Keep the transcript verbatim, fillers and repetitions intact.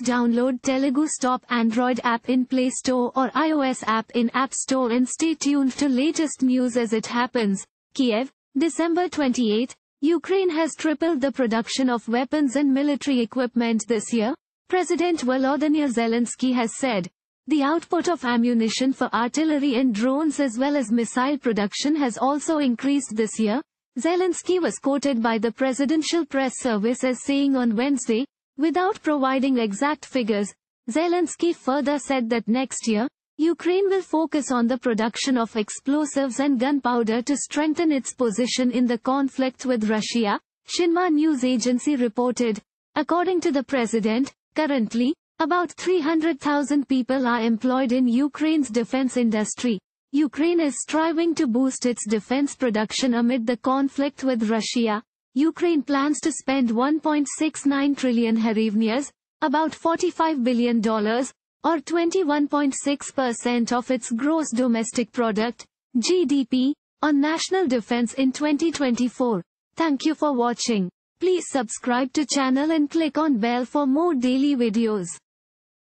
Please download TeluguStop Android app in Play Store or iOS app in App Store and stay tuned to latest news as it happens. Kiev, December twenty-eighth, Ukraine has tripled the production of weapons and military equipment this year, President Volodymyr Zelensky has said. The output of ammunition for artillery and drones as well as missile production has also increased this year, Zelensky was quoted by the Presidential Press Service as saying on Wednesday, without providing exact figures. Zelensky further said that next year, Ukraine will focus on the production of explosives and gunpowder to strengthen its position in the conflict with Russia, Xinhua News Agency reported. According to the president, currently, about three hundred thousand people are employed in Ukraine's defense industry. Ukraine is striving to boost its defense production amid the conflict with Russia. Ukraine plans to spend one point six nine trillion hryvnias, about forty-five billion dollars, or twenty-one point six percent of its gross domestic product, G D P, on national defense in twenty twenty-four. Thank you for watching. Please subscribe to channel and click on bell for more daily videos.